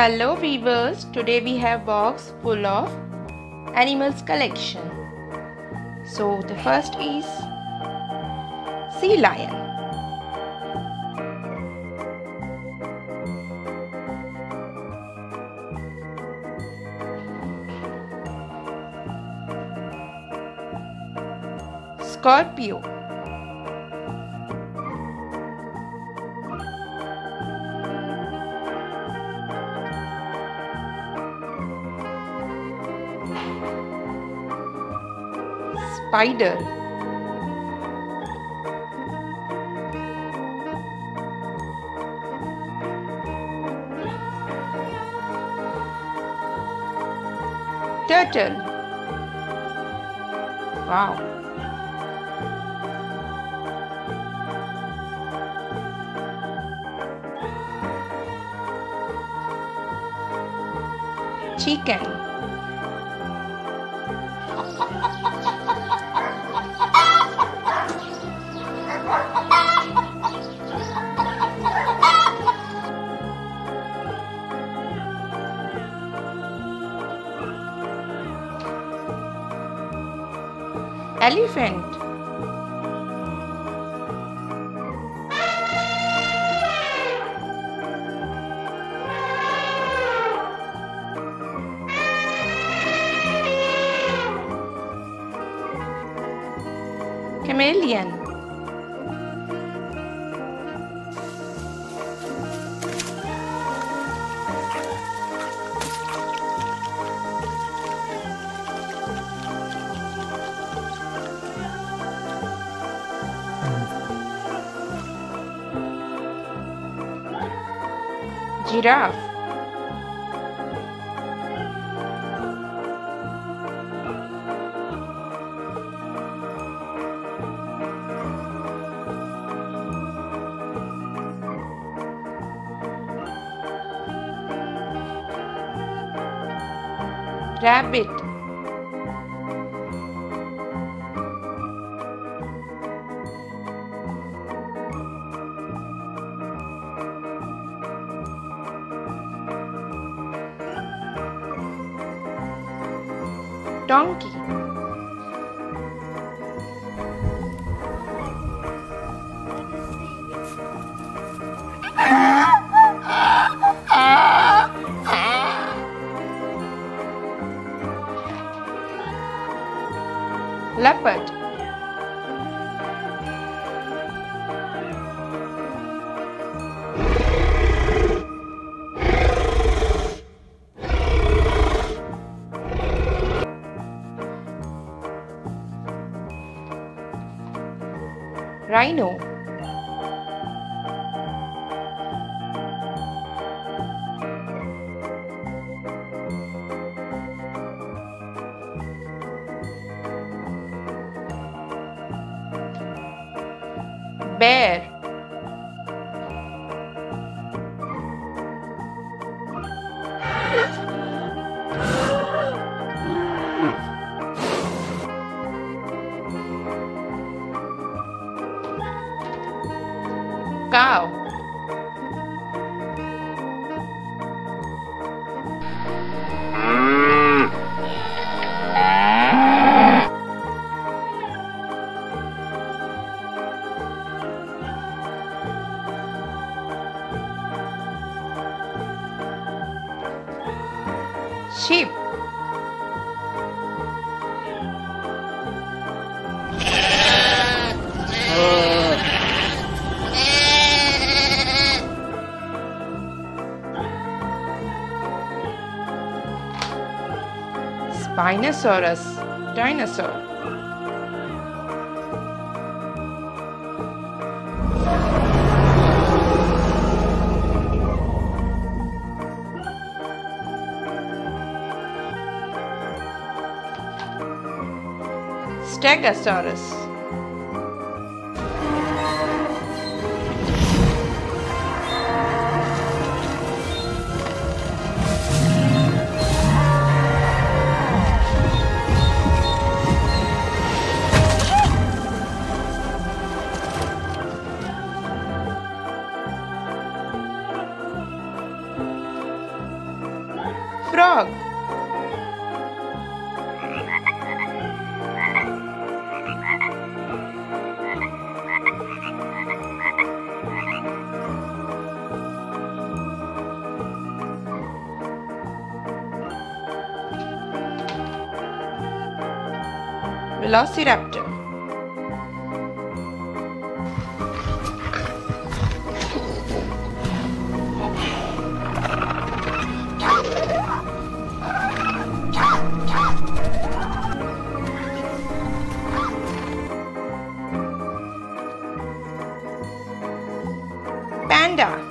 Hello viewers, today we have box full of animals collection. So the first is sea lion. Scorpio. Spider. Turtle. Wow. Chicken. Elephant. Chameleon. Giraffe. Rabbit. Donkey. Leopard. Rhino. Bear. Cow. Sheep. Spinosaurus, dinosaur. Stegosaurus. frog. Velociraptor. Panda.